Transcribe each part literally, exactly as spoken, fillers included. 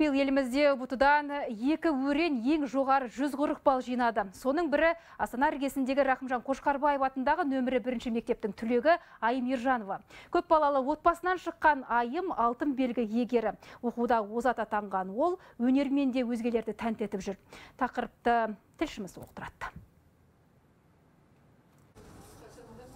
Биыл елімізде ға бэ тэдан екі өрен ең жоғары жүз қырық балл жинады. Соның бірі Астана іргесіндегі Рахымжан Қошқарбаев атындағы нөмірі бірінші мектептің түлегі Айым Ержанова. Көп балалы отбасынан шыққан Айым алтын белгі иегері. Оқуда озат атанған ол өнермен де өзгелерді тәнті етіп жүр. Тақырыпты тілшіміз оқытырады.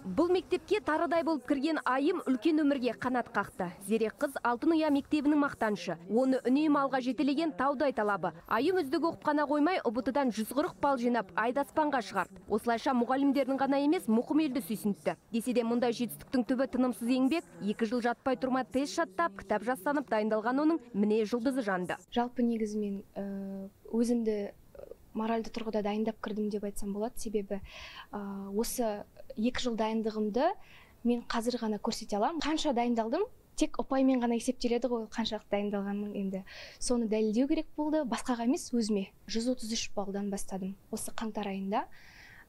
Бұл мектепке тарыдай болып кірген Айым үлкен өмірге қанат қақты. Зерек қыз Алтын Ұя мектебінің мақтаншы. Оны үнем алға жетелеген таудай талабы. Айым үздік оқып қана қоймай, ға бэ тэдан жүз қырық балл жинап, айдаспанға шығарды. Осылайша мұғалімдердің ғана емес, мұқым елді сүйсінтті. Десе де мұндай жетістіктің түбі тынымсыз еңбек, екі жыл жатпай тұрма тест жаттап, кітап жастанып дайындалған оның міне жұлдызы жанды. Жалпы негізімен өзімді моральды тұрғыда дайындап кірдім деп айтсам болады, себебі осы екі жыл дайындығымды мен қазір ғана көрсете аламын. Қанша дайындалдым, тек ұпаймен ғана есептеледі ғой, қаншалық дайындалғанмын енді. Соны дәлелдеу керек болды, басқаға емес өзіме. жүз отыз үш балдан бастадым. Осы қаңтар айында,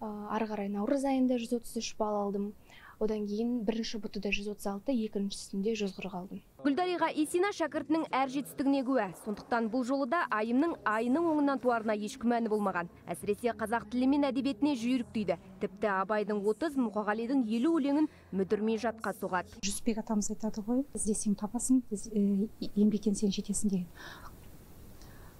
ары қарай наурыз айында жүз отыз үш балл алдым. Одан кейін бірінші бұтыда жүз отыз алты, екіншісінде жүз қырық алдым. Гүлдариға Исина шәкіртінің әр жетістігіне куә. Сондықтан бұл жолы да Айымның айының оңынан туарына еш күмәні болмаған. Әсіресе қазақ тілі мен әдебиетіне жүйріктейді. Тіпті Абайдың отыз, Мұқағалидың елу өлеңін мүдірмей жатқа соғады. Жүсіпбек атамыз айтады ғой, іздесең табасың, еңбектен сен жетесің деген.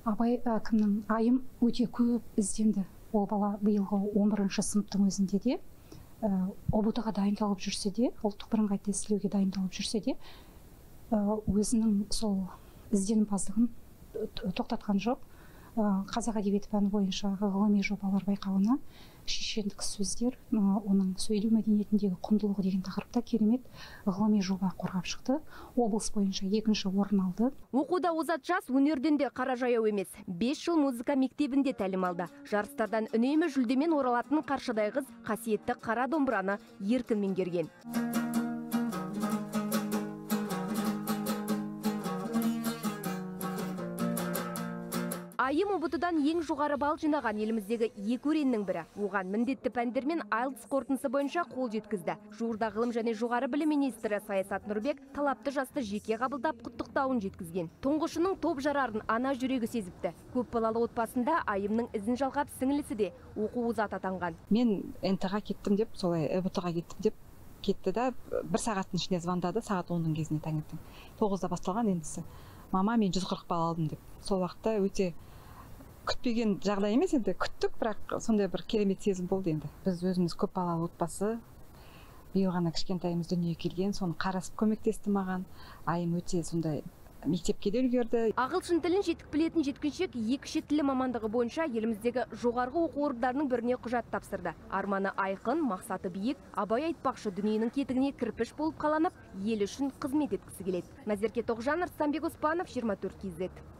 Абай кімнің Айым өте көп ізденді. Ол бала биылғы он бірінші сыныптың өзінде де ға бэ тэға дайындалып жүрсе де, ұлттық бірыңғай тестілеуге дайындалып жүрсе де, өзінің сол ізденімпаздығын тоқтатқан жоқ. Қазақ әдебиеті пәні бойынша ғылыми жобалар байқауына шешендік сөздер, оның сөйлеу мәдениетіндегі құндылығы деген тақырыпта керемет ғылыми жоба қорғап шықты. Облыс бойынша екінші орын алды. Оқуда озат жас өнерден де қара жаяу емес. бес жыл музыка мектебінде тәлім алды. Жарыстардан үнемі жүлдемен оралатын қаршадай қыз қасиетті қара домбыраны еркін меңгерген. Айым ға бэ тэдан ең жоғары балл жинаған еліміздегі екі өреннің бірі. Оған міндетті пәндермен айлтс қорытындысы бойынша қол жеткізді. Жуырда ғылым және жоғары білім министрі Саясат Нұрбек талапты жасты жеке қабылдап құттықтауын жеткізген. Тұңғышының топ жарарын ана жүрегі сезіпті. Көп балалы отбасында Айымның ізін жалғап сіңілісі де оқу озат атанған. Мен эн тэ ға кеттім деп, солай ға бэ тэға кеттім деп кетті да, бір сағаттың ішінде звондады, сағат онның кезіне таңертең. тоғызда басталған ендісі. Мама, мен жүз қырық балл алдым деп. Сол уақытта өте күтпеген жағдай емес енді, күттік, бірақ сондай бір керемет сезім болды енді. Біз өзіміз көп балалы отбасы, биыл ғана кішкентайымыз дүниеге келген, соны қарасып көмектесті маған. Айым өте сондай мектепке де үлгерді. Ағылшын тілін жетік білетін жеткіншек екі шеттілі мамандығы бойынша еліміздегі жоғарғы оқу орындарының біріне құжат тапсырды. Арманы айқын, мақсаты биік, Абай айтпақшы дүниенің кетігіне кірпіш болып қаланып, ел үшін қызмет еткісі келеді. Назерке Тоғжан, Арыстанбек Оспанов, жиырма төрт кз.